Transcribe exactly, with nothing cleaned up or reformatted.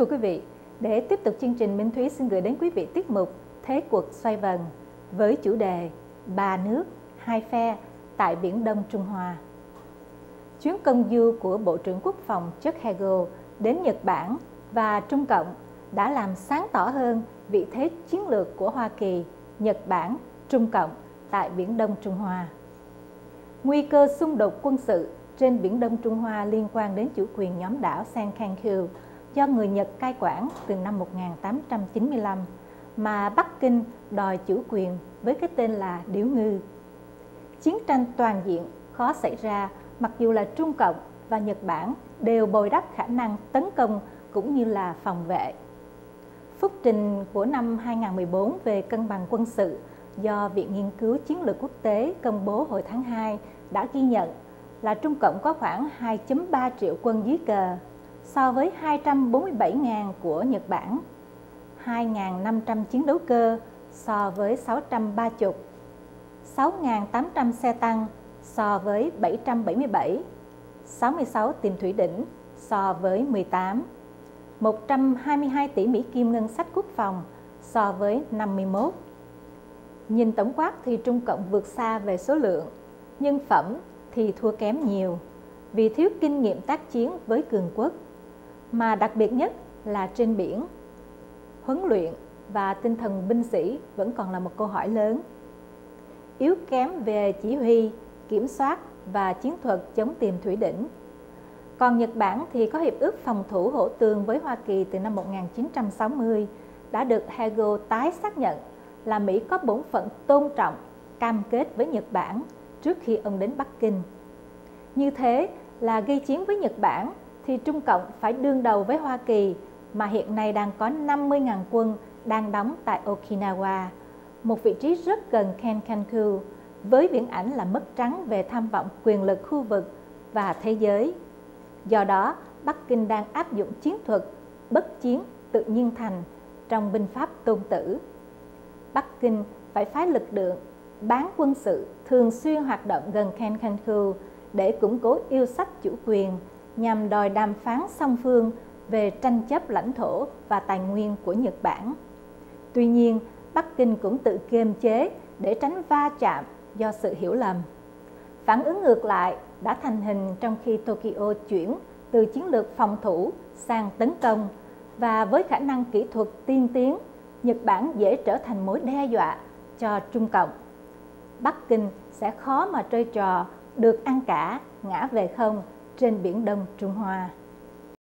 Thưa quý vị, để tiếp tục chương trình, Minh Thúy xin gửi đến quý vị tiết mục Thế cuộc xoay vần với chủ đề Ba nước, hai phe tại Biển Đông Trung Hoa. Chuyến công du của Bộ trưởng Quốc phòng Chuck Hagel đến Nhật Bản và Trung Cộng đã làm sáng tỏ hơn vị thế chiến lược của Hoa Kỳ, Nhật Bản, Trung Cộng tại Biển Đông Trung Hoa. Nguy cơ xung đột quân sự trên Biển Đông Trung Hoa liên quan đến chủ quyền nhóm đảo Senkaku do người Nhật cai quản từ năm một nghìn tám trăm chín mươi lăm mà Bắc Kinh đòi chủ quyền với cái tên là Điếu Ngư. Chiến tranh toàn diện khó xảy ra mặc dù là Trung Cộng và Nhật Bản đều bồi đắp khả năng tấn công cũng như là phòng vệ. Phúc trình của năm hai nghìn không trăm mười bốn về cân bằng quân sự do Viện Nghiên cứu Chiến lược Quốc tế công bố hồi tháng hai đã ghi nhận là Trung Cộng có khoảng hai phẩy ba triệu quân dưới cờ so với hai trăm bốn mươi bảy nghìn của Nhật Bản, hai nghìn năm trăm chiến đấu cơ so với sáu trăm ba mươi, sáu nghìn tám trăm xe tăng so với bảy trăm bảy mươi bảy, sáu mươi sáu tiền thủy đỉnh so với mười tám, một trăm hai mươi hai tỷ Mỹ Kim ngân sách quốc phòng so với năm mươi mốt. Nhìn tổng quát thì Trung Cộng vượt xa về số lượng, nhưng phẩm thì thua kém nhiều vì thiếu kinh nghiệm tác chiến với cường quốc, mà đặc biệt nhất là trên biển. Huấn luyện và tinh thần binh sĩ vẫn còn là một câu hỏi lớn. Yếu kém về chỉ huy, kiểm soát và chiến thuật chống tìm thủy đỉnh. Còn Nhật Bản thì có Hiệp ước Phòng thủ Hỗ tương với Hoa Kỳ từ năm một nghìn chín trăm sáu mươi đã được Hagel tái xác nhận là Mỹ có bổn phận tôn trọng, cam kết với Nhật Bản trước khi ông đến Bắc Kinh. Như thế là gây chiến với Nhật Bản thì Trung Cộng phải đương đầu với Hoa Kỳ mà hiện nay đang có năm mươi nghìn quân đang đóng tại Okinawa, một vị trí rất gần Senkaku, với viễn ảnh là mất trắng về tham vọng quyền lực khu vực và thế giới. Do đó, Bắc Kinh đang áp dụng chiến thuật bất chiến tự nhiên thành trong binh pháp Tôn Tử. Bắc Kinh phải phái lực lượng bán quân sự thường xuyên hoạt động gần Senkaku để củng cố yêu sách chủ quyền nhằm đòi đàm phán song phương về tranh chấp lãnh thổ và tài nguyên của Nhật Bản. Tuy nhiên, Bắc Kinh cũng tự kiềm chế để tránh va chạm do sự hiểu lầm. Phản ứng ngược lại đã thành hình trong khi Tokyo chuyển từ chiến lược phòng thủ sang tấn công, và với khả năng kỹ thuật tiên tiến, Nhật Bản dễ trở thành mối đe dọa cho Trung Cộng. Bắc Kinh sẽ khó mà chơi trò được ăn cả, ngã về không trên Biển Đông Trung Hoa.